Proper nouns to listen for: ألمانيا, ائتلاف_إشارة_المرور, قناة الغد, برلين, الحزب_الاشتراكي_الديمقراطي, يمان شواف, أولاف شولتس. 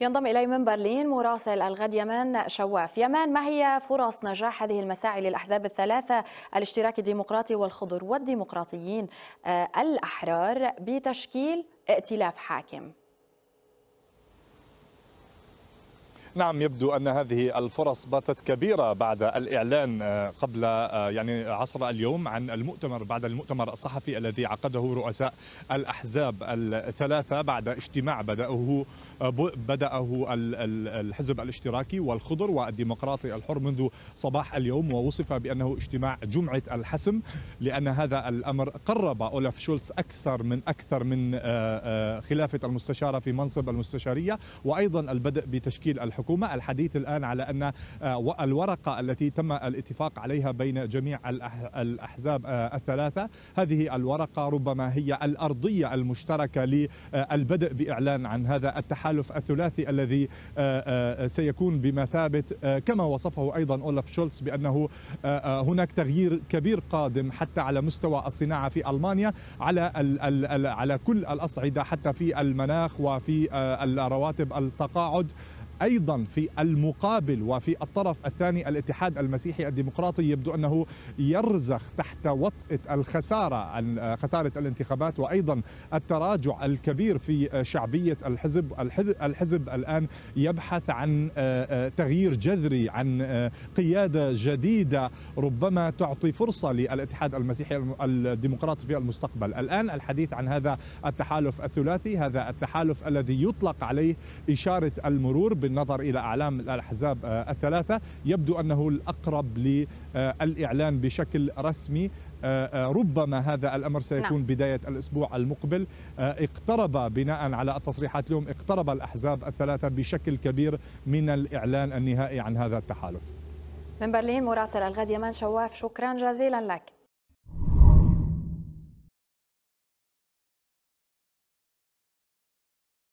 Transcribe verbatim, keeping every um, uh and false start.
ينضم إلي من برلين مراسل الغد يمان شواف. يمان، ما هي فرص نجاح هذه المساعي للأحزاب الثلاثة الاشتراكي الديمقراطي والخضر والديمقراطيين الأحرار بتشكيل ائتلاف حاكم؟ نعم، يبدو أن هذه الفرص باتت كبيرة بعد الإعلان قبل يعني عصر اليوم عن المؤتمر، بعد المؤتمر الصحفي الذي عقده رؤساء الأحزاب الثلاثة بعد اجتماع بدأه بدأه الحزب الاشتراكي والخضر والديمقراطي الحر منذ صباح اليوم، ووصف بأنه اجتماع جمعة الحسم، لأن هذا الأمر قرب أولاف شولتس أكثر من أكثر من خلافة المستشارة في منصب المستشارية، وأيضا البدء بتشكيل الحكومة. الحديث الآن على أن الورقة التي تم الاتفاق عليها بين جميع الأحزاب الثلاثة، هذه الورقة ربما هي الأرضية المشتركة للبدء بإعلان عن هذا التحالف الثلاثي الذي سيكون بمثابة كما وصفه أيضا أولاف شولتس بأنه هناك تغيير كبير قادم حتى على مستوى الصناعة في ألمانيا، على على كل الأصعدة، حتى في المناخ وفي الرواتب التقاعد. أيضا في المقابل وفي الطرف الثاني الاتحاد المسيحي الديمقراطي يبدو أنه يرزخ تحت وطأة الخسارة، خسارة الانتخابات، وأيضا التراجع الكبير في شعبية الحزب. الحزب الآن يبحث عن تغيير جذري، عن قيادة جديدة ربما تعطي فرصة للاتحاد المسيحي الديمقراطي في المستقبل. الآن الحديث عن هذا التحالف الثلاثي، هذا التحالف الذي يطلق عليه إشارة المرور بالنظر إلى أعلام الأحزاب الثلاثة، يبدو أنه الأقرب للإعلان بشكل رسمي. ربما هذا الأمر سيكون نعم. بداية الأسبوع المقبل. اقترب بناء على التصريحات اليوم، اقترب الأحزاب الثلاثة بشكل كبير من الإعلان النهائي عن هذا التحالف. من برلين مراسل الغد يمان شواف، شكرا جزيلا لك.